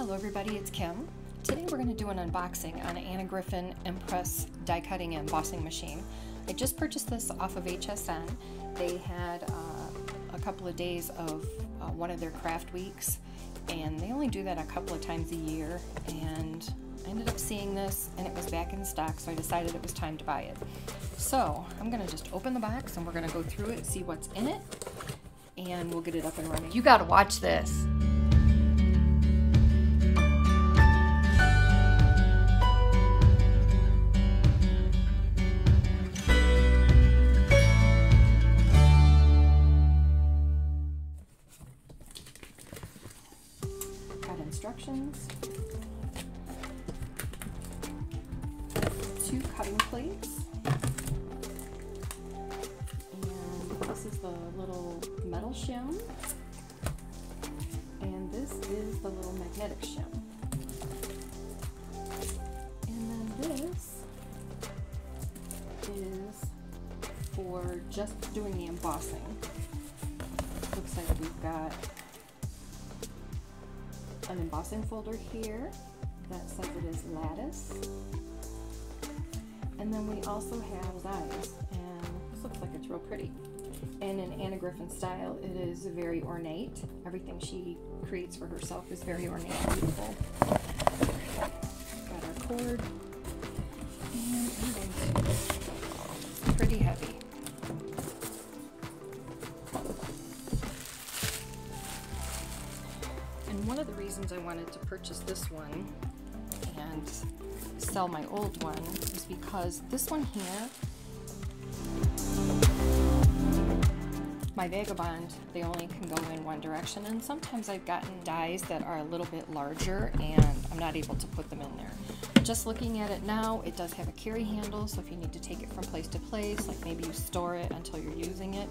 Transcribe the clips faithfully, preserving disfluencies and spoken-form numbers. Hello everybody, it's Kim. Today we're going to do an unboxing on an Anna Griffin Empress die cutting and embossing machine. I just purchased this off of H S N. They had uh, a couple of days of uh, one of their craft weeks, and they only do that a couple of times a year, and I ended up seeing this and it was back in stock, so I decided it was time to buy it. So I'm going to just open the box and we're going to go through it, see what's in it, and we'll get it up and running. You got to watch this. Instructions, two cutting plates, and this is the little metal shim, and this is the little magnetic shim, and then this is for just doing the embossing. Looks like we've got an embossing folder here that says it is lattice, and then we also have eyes, and this looks like it's real pretty. And in Anna Griffin style, it is very ornate. Everything she creates for herself is very ornate and beautiful. Got our cord, and it's pretty heavy. One of the reasons I wanted to purchase this one and sell my old one is because this one here, my Vagabond, they only can go in one direction, and sometimes I've gotten dies that are a little bit larger and I'm not able to put them in there. Just looking at it now, it does have a carry handle, so if you need to take it from place to place, like maybe you store it until you're using it,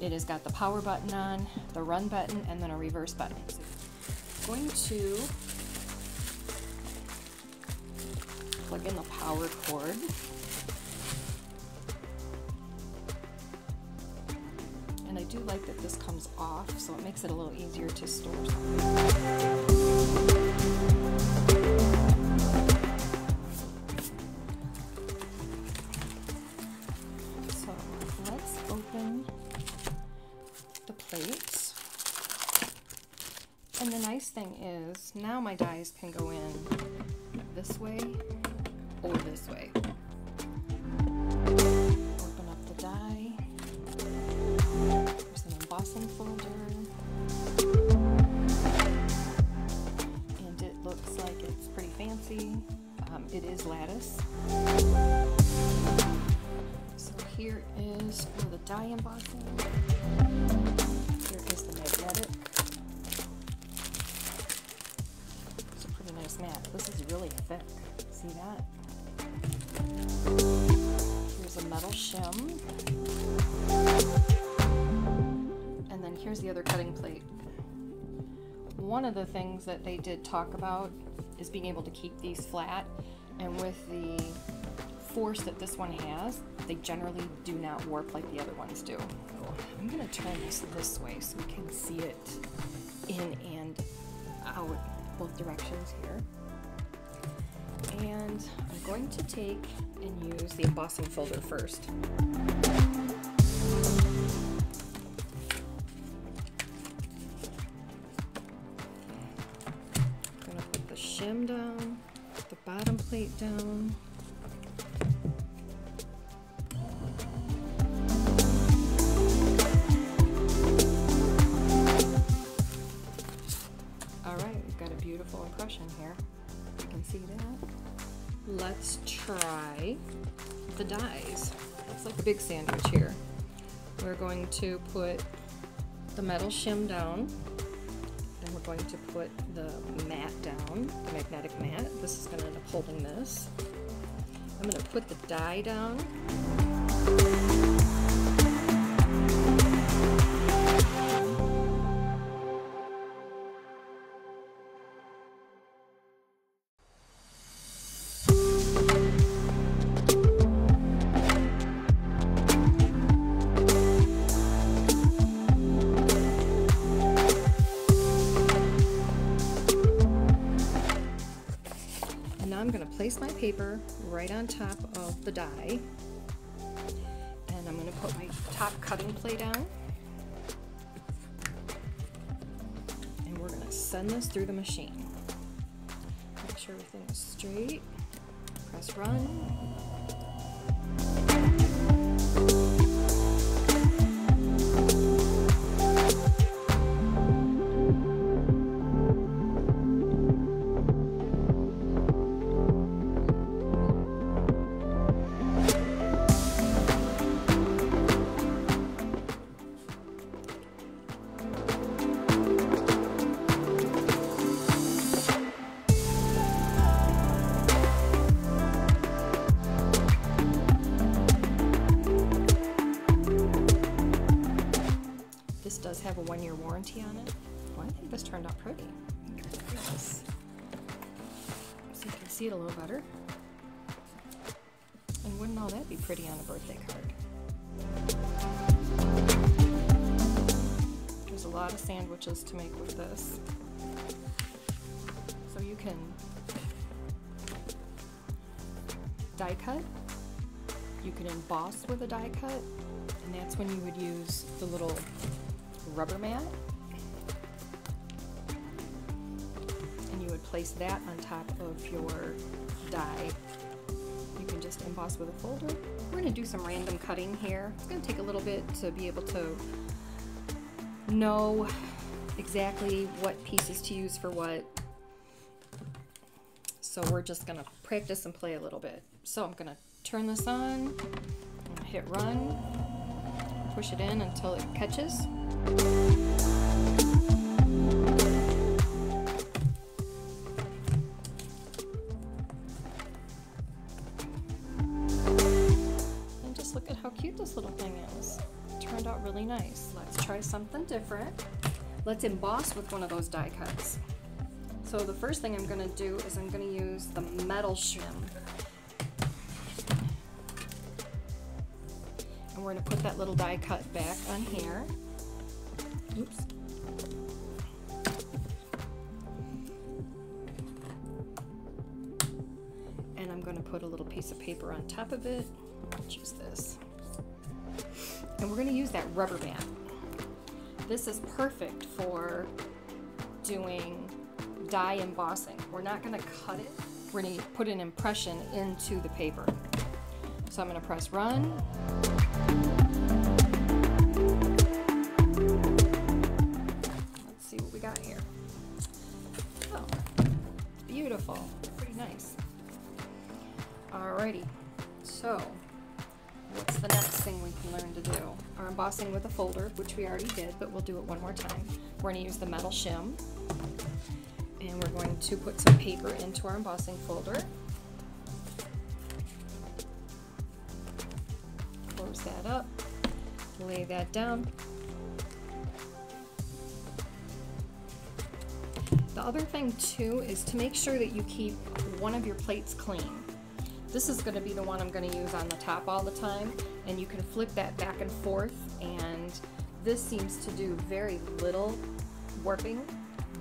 it has got the power button on, the run button, and then a reverse button. Going to plug in the power cord, and I do like that this comes off, so it makes it a little easier to store something. So let's open the plates. And the nice thing is, now my dies can go in this way or this way. Open up the die. There's an embossing folder. And it looks like it's pretty fancy. Um, it is lattice. So here is for the die embossing. Here is the magnetic. Mat. This is really thick. See that? Here's a metal shim. And then here's the other cutting plate. One of the things that they did talk about is being able to keep these flat, and with the force that this one has, they generally do not warp like the other ones do. So I'm going to turn this this way so we can see it in and out. Both directions here, and I'm going to take and use the embossing folder first. I'm going to put the shim down, put the bottom plate down, here. You can see that. Let's try the dies. It's like a big sandwich here. We're going to put the metal shim down, and we're going to put the mat down, the magnetic mat. This is going to end up holding this. I'm going to put the die down. now I'm going to place my paper right on top of the die, and I'm going to put my top cutting plate on, and we're going to send this through the machine. Make sure everything is straight, press run. Have a one-year warranty on it. Well, I think this turned out pretty. Yes. So you can see it a little better. And wouldn't all that be pretty on a birthday card? There's a lot of sandwiches to make with this. So you can die cut, you can emboss with a die cut, and that's when you would use the little rubber mat, and you would place that on top of your die. You can just emboss with a folder. We're going to do some random cutting here. It's going to take a little bit to be able to know exactly what pieces to use for what, so we're just going to practice and play a little bit. So I'm going to turn this on, I'm going to hit run, push it in until it catches. And just look at how cute this little thing is. It turned out really nice. Let's try something different. Let's emboss with one of those die cuts. So the first thing I'm going to do is I'm going to use the metal shim. And we're going to put that little die cut back on here. Oops. And I'm going to put a little piece of paper on top of it. Let's use this. And we're going to use that rubber band. This is perfect for doing die embossing. We're not going to cut it. We're going to put an impression into the paper. So I'm going to press run. Here. Oh, beautiful. Pretty nice. Alrighty. So, what's the next thing we can learn to do? Our embossing with a folder, which we already did, but we'll do it one more time. We're going to use the metal shim, and we're going to put some paper into our embossing folder. Close that up. Lay that down. The other thing too is to make sure that you keep one of your plates clean. This is going to be the one I'm going to use on the top all the time, and you can flip that back and forth, and this seems to do very little warping,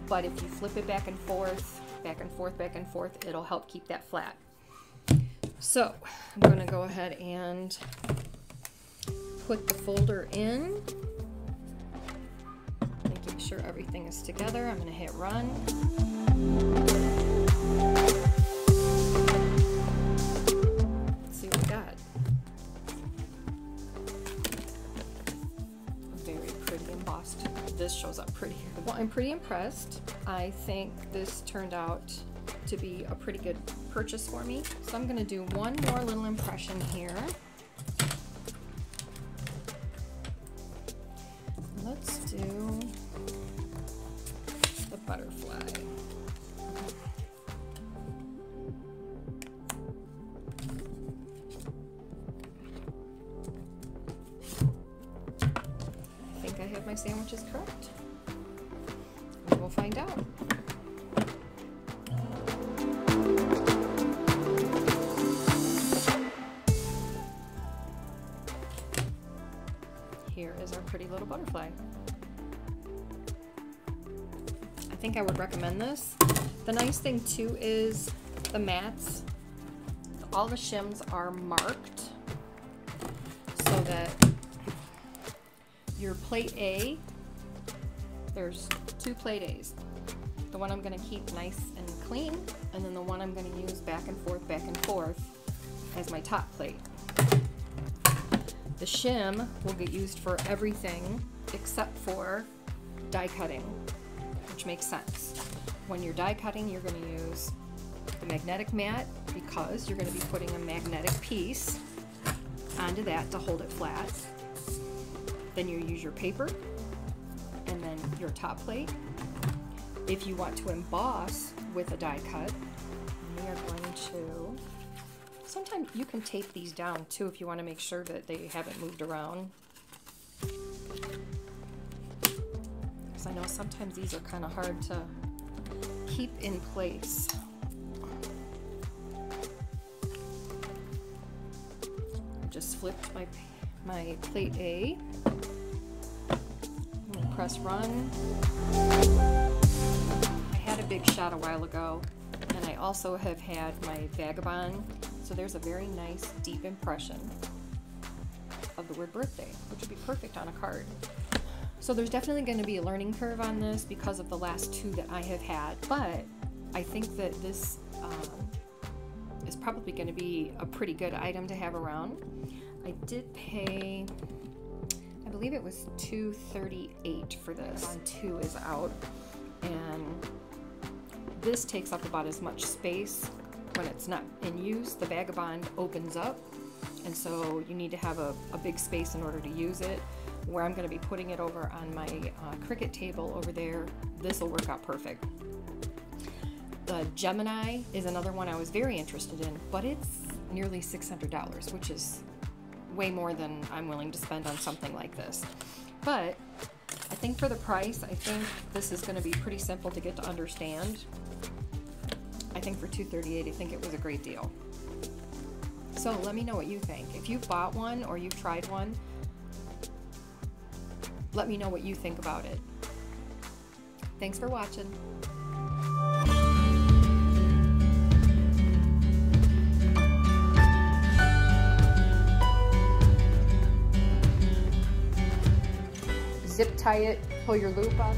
but if you flip it back and forth, back and forth, back and forth, it'll help keep that flat. So I'm going to go ahead and put the folder in. Sure everything is together. I'm going to hit run. Let's see what we got. Very pretty embossed. This shows up prettier. Well, I'm pretty impressed. I think this turned out to be a pretty good purchase for me. So I'm going to do one more little impression here. Let's do the butterfly. I think I have my sandwiches correct. We will find out. Here is our pretty little butterfly. I think I would recommend this. The nice thing too is the mats. All the shims are marked so that your plate A, there's two plate A's. The one I'm going to keep nice and clean, and then the one I'm going to use back and forth, back and forth as my top plate. The shim will get used for everything except for die cutting, which makes sense. When you're die cutting, you're going to use the magnetic mat because you're going to be putting a magnetic piece onto that to hold it flat. Then you use your paper and then your top plate. If you want to emboss with a die cut, we are going to, sometimes you can tape these down too if you want to make sure that they haven't moved around. Because I know sometimes these are kind of hard to keep in place. I just flipped my my plate A. I'm gonna press run. I had a Big Shot a while ago, and I also have had my Vagabond, so there's a very nice deep impression of the word birthday, which would be perfect on a card. So there's definitely going to be a learning curve on this because of the last two that I have had, but I think that this um, is probably going to be a pretty good item to have around. I did pay, I believe it was two thirty-eight for this. On two is out, and this takes up about as much space when it's not in use. The Vagabond opens up, and so you need to have a, a big space in order to use it. Where I'm going to be putting it over on my uh, Cricut table over there, this will work out perfect. The Gemini is another one I was very interested in, but it's nearly six hundred dollars, which is way more than I'm willing to spend on something like this. But I think for the price, I think this is going to be pretty simple to get to understand. I think for two thirty-eight, I think it was a great deal. So let me know what you think. If you've bought one or you've tried one, let me know what you think about it. Thanks for watching. Zip tie it, pull your loop up.